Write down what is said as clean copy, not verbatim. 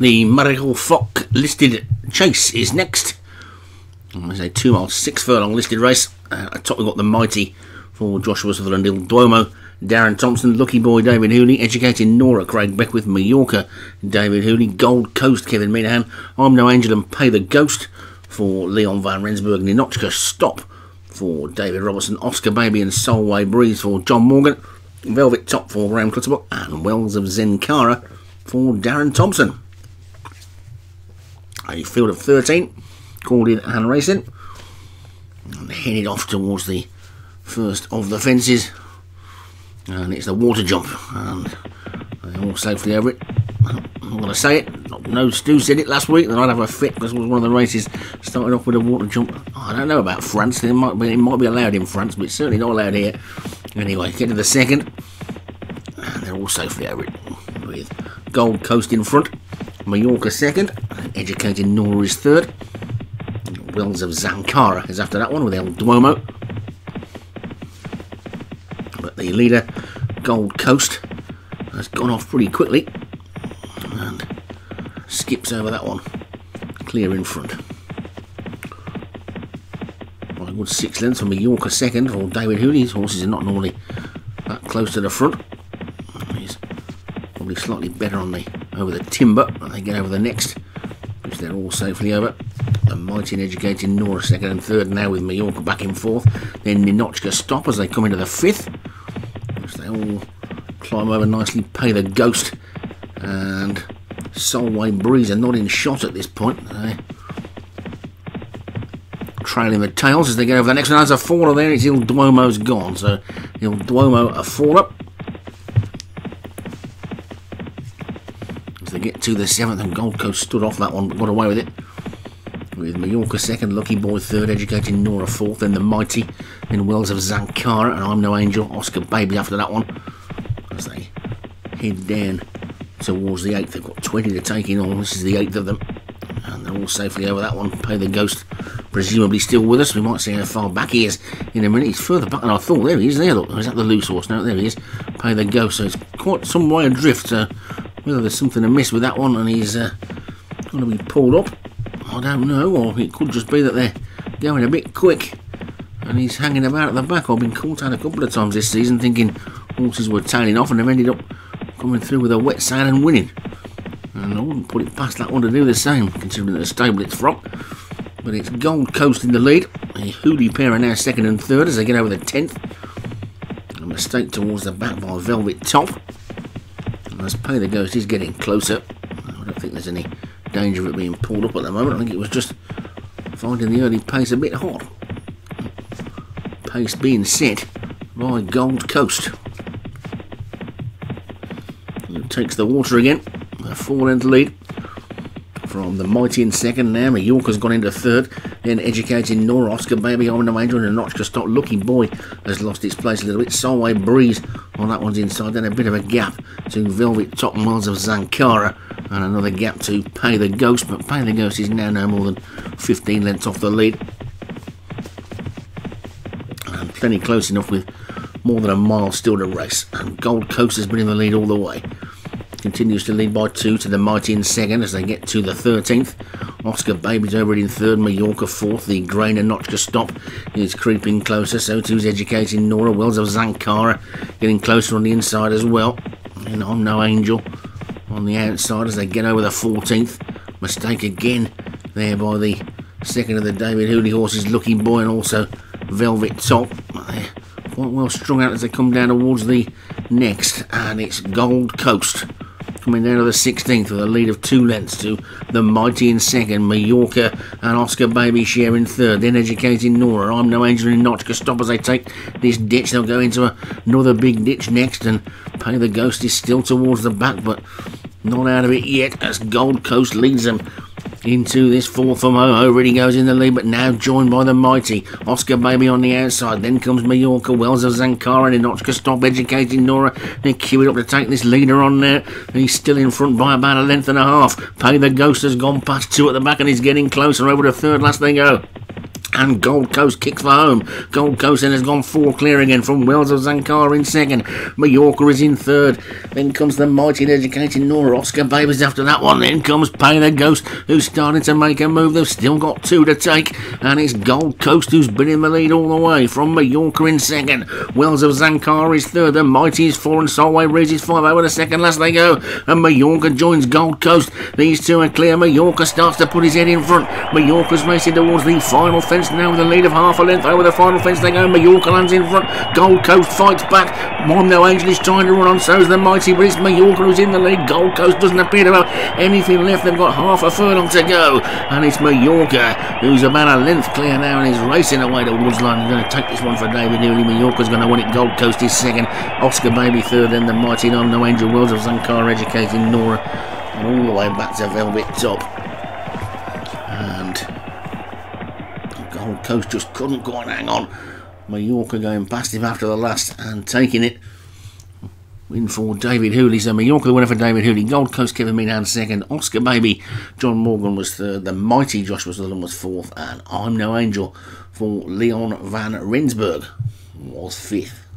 The Marechal Foch listed chase is next. It's a 2 mile, 6 furlong listed race. Atop we've got the mighty for Joshua Silver and Il Duomo, Darren Thompson, Lucky Boy, David Hooley, Educating Nora, Craig Beckwith, Mallorca, David Hooley, Gold Coast, Kevin Meadon, I'm No Angel and Pay the Ghost for Leon Van Rensburg, Ninotchka Stop for David Robertson, Oscar Baby and Solway Breeze for John Morgan, Velvet Top for Graham Clutterbuck and Wells of Zankara for Darren Thompson. A field of 13 called in and racing and headed off towards the first of the fences, and it's the water jump, and they're all safely over it. I'm not going to say it. No, Stu said it last week that I'd have a fit because it was one of the races started off with a water jump. I don't know about France. It might be allowed in France, but it's certainly not allowed here. Anyway, get to the second, and they're all safely over it with Gold Coast in front, Mallorca second, Educating Nora is third, Wells of Zankara is after that one with El Duomo. But the leader, Gold Coast, has gone off pretty quickly and skips over that one, clear in front. Well, a good 6 lengths from Mallorca second for David Hooley. His horses are not normally that close to the front. He's probably slightly better on the over the timber, and they get over the next, which they're all safely over. The mighty and Educating Nora second and third now, with Mallorca back in fourth. Then Ninotchka Stop as they come into the fifth, which they all climb over nicely. Pay the Ghost and Solway Breeze are not in shot at this point. They're trailing the tails as they go over the next one. There's a faller there. It's Il Duomo's gone, so Il Duomo a faller. As they get to the seventh, and Gold Coast stood off that one but got away with it. With Mallorca second, Lucky Boy third, Educating Nora fourth, then the mighty, then Wells of Zankara and I'm No Angel, Oscar Baby after that one. As they head down towards the eighth, they've got 20 to take in all. This is the eighth of them, and they're all safely over that one. Pay the Ghost, presumably still with us. We might see how far back he is in a minute. He's further back than I thought. There he is. There, look, is that the loose horse? No, there he is. Pay the Ghost. So it's quite some way adrift. Whether there's something amiss with that one, and he's going to be pulled up. I don't know, or it could just be that they're going a bit quick and he's hanging about at the back. I've been caught out a couple of times this season thinking horses were tailing off and they've ended up coming through with a wet sail and winning. And I wouldn't put it past that one to do the same, considering the stable it's from. But it's Gold Coast in the lead. The Hoodie pair are now second and third as they get over the 10th. A mistake towards the back by Velvet Top. And as Pay the Ghost is getting closer, I don't think there's any danger of it being pulled up at the moment. I think it was just finding the early pace a bit hot. Pace being set by Gold Coast. And it takes the water again. A 4 length lead from the mighty in second now. Mallorca's gone into third. Then Educating Nora, Oscar Baby, I'm No Angel, and Ninotchka Stop. Lucky Boy has lost its place a little bit. Solway Breeze on that one's inside. Then a bit of a gap to Velvet Top and Wells of Zankara. And another gap to Pay the Ghost, but Pay the Ghost is now no more than 15 lengths off the lead. And plenty close enough with more than a mile still to race. And Gold Coast has been in the lead all the way. Continues to lead by 2 to the mighty in second as they get to the 13th. Oscar Baby's over it in third, Mallorca fourth. The grey Ninotchka Stop is creeping closer, so too's Educating Nora. Wells of Zankara getting closer on the inside as well. And I'm No Angel on the outside as they get over the 14th. Mistake again there by the second of the David Hooley horses, Lucky Boy and also Velvet Top. They're quite well strung out as they come down towards the next, and it's Gold Coast coming down to the 16th with a lead of 2 lengths to the mighty in second, Mallorca and Oscar Baby share in third, then Educating Nora, I'm No Angel and Ninotchka Stop as they take this ditch. They'll go into another big ditch next, and Pay the Ghost is still towards the back but not out of it yet as Gold Coast leads them into this fourth from home. Over he goes in the lead, but now joined by the mighty Oscar Baby on the outside. Then comes Mallorca, Wells of Zankara, and Ninotchka Stop, Educating Nora. They queue it up to take this leader on there. He's still in front by about 1.5 lengths. Pay the Ghost has gone past 2 at the back and he's getting closer. Over to third last they go. And Gold Coast kicks for home. Gold Coast then has gone four clear again from Wells of Zankara in second. Mallorca is in third. Then comes the mighty and Educating Nora. Oscar Baby's after that one. Then comes Pay the Ghost, who's starting to make a move. They've still got two to take. And it's Gold Coast who's been in the lead all the way from Mallorca in second. Wells of Zankara is third. The mighty is four and Solway Breeze is five. Over the second last they go. And Mallorca joins Gold Coast. These two are clear. Mallorca starts to put his head in front. Mallorca's racing towards the final fence now with a lead of half a length. Over the final fence they go. Mallorca lands in front. Gold Coast fights back. I'm No Angel is trying to run on, so's the mighty, but it's Mallorca who's in the lead. Gold Coast doesn't appear to have anything left. They've got half a furlong to go, and it's Mallorca who's about a length clear now and is racing away towards line. He's going to take this one for David Hooley. Mallorca's going to win it. Gold Coast is second, Oscar Baby third, then the mighty I'm No Angel, Wells of Zankara, Educating Nora, and all the way back to Velvet Top. And Gold Coast just couldn't quite hang on. Mallorca going past him after the last and taking it. Win for David Hooley. So Mallorca the winner for David Hooley. Gold Coast Kevin Meadon second. Oscar Baby, John Morgan was third. The mighty Joshua Silver was fourth. And I'm No Angel for Leon Van Rensburg was fifth.